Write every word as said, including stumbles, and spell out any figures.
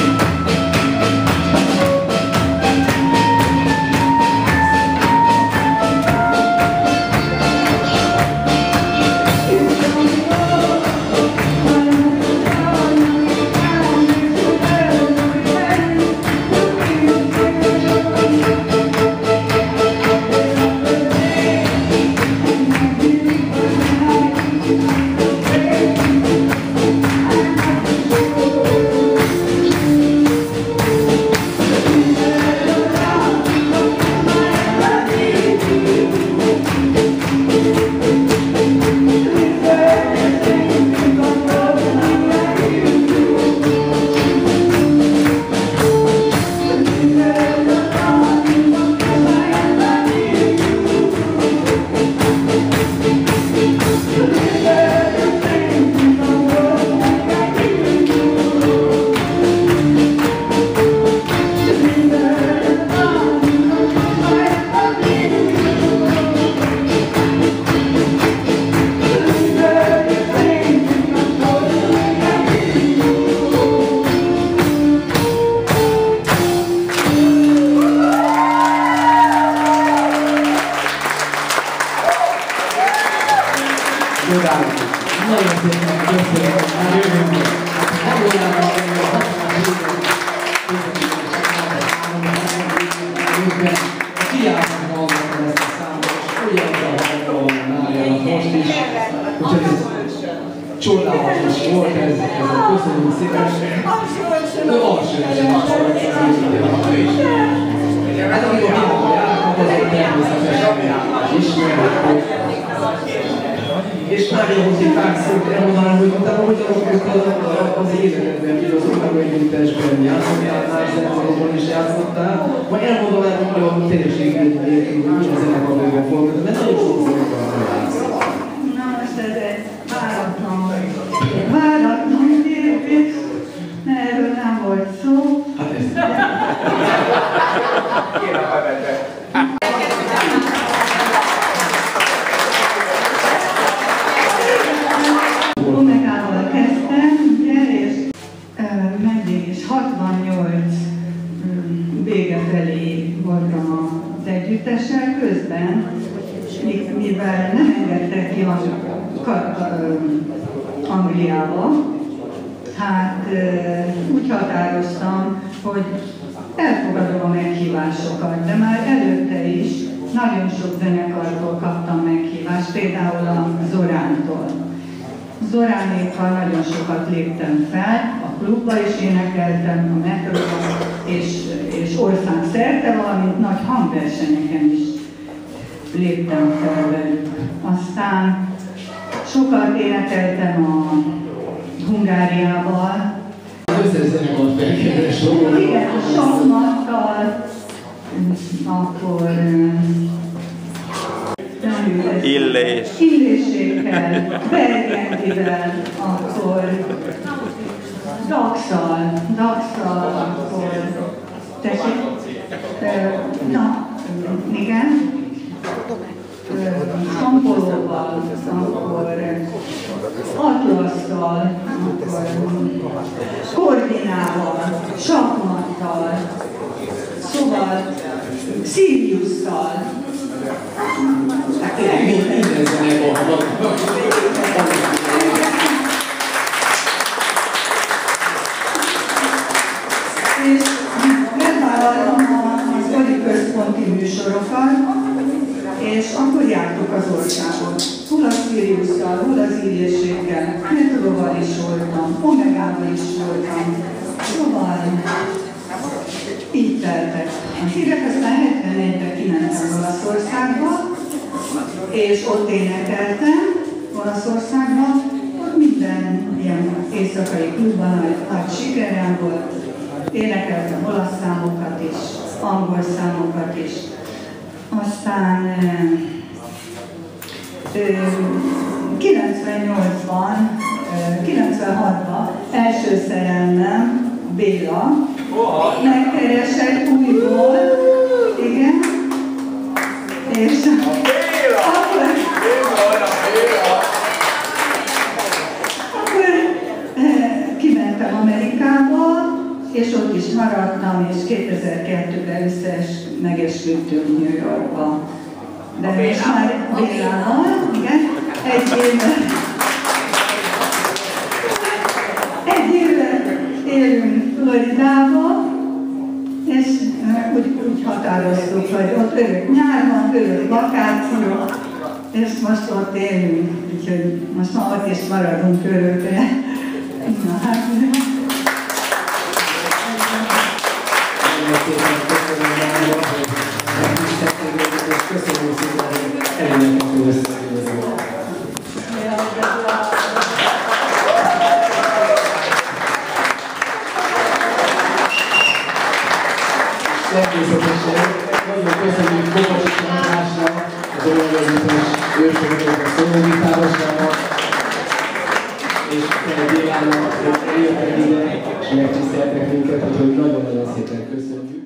Nagyon szépen köszönöm, már jövünk meg. Nem olyan a jövőben, a kiállnak hallgatom ezt a számot, és olyan hallgatom most is. Úgyhogy ez csodálatos volt ez, ezzel köszönjük szépen. De alsőrösen is volt, ez így van, ő is. Hát amikor jövök járnak, az egy természetesen járnak is. És nagyon hozzá szót elmondanom, hogy utána hogyan okozottad az életedben, filozófia együttesben játszottál, zenekarokban is játszottál, majd elmondom el, hogy a teljeségben értünk, hogy a zenekarokban foglalkozom, mert nagyon sok zenekarokban játszol. Na most ez egy váratlan, váratlan kérdés, mert erről nem volt szó. Hát ez nem. Kérem a bevetet. Omegával kezdtem, ugye, és meddig is hatvannyolc vége felé voltam az együttessel, közben, mivel nem engedtek ki a Angliába, hát úgy határoztam, hogy elfogadom a meghívásokat, de már előtte is nagyon sok zenekarból kaptam meghívást, például a Zorántól. Zoránékkal nagyon sokat léptem fel, a klubba is énekeltem, a metróban, és, és országszerte, valamint nagy hangversenyeken is léptem fel velük. Aztán sokat énekeltem a Hungáriával. Az összes zenekart felkérdezés. Igen, a Sakmattal, akkor... Illés. Illésékkel, Bergentivel, akkor Daxal, Daxal, akkor tessék, na, igen, Szampolóval, akkor Atlasztal, akkor Koordinával, Sakmattal, szóval Szíriusszal. Hát én minden zenekarban. És megvállaltam az Oli központi műsorokat, és akkor jártuk az országot. Hol a Szíriusszal, hol az Illésékkel, Metróval is voltam, Omegával is voltam. Szóval így teltek. Az évek aztán hetvenegyben kimentem Olaszországba, és ott énekeltem Olaszországban, ott minden ilyen éjszakai klubban, hát sikerem volt, énekeltem olasz számokat is, angol számokat is. Aztán kilencvennyolcban, kilencvenhatban első szerelmem, Béla, megkeresett újból, igen, és akkor, akkor kimentem Amerikába, és ott is maradtam, és kétezer-kettőben összes megesküdtünk New Yorkba. De most már Bélával, igen, egy évvel, egy évvel élünk Floridába, és úgy, úgy határoztuk, hogy ott örök nyárban, örök vakáció, és most ott élünk, úgyhogy most már ott is maradunk örökre. Na, hát, és nagyon-nagyon szépen köszönjük.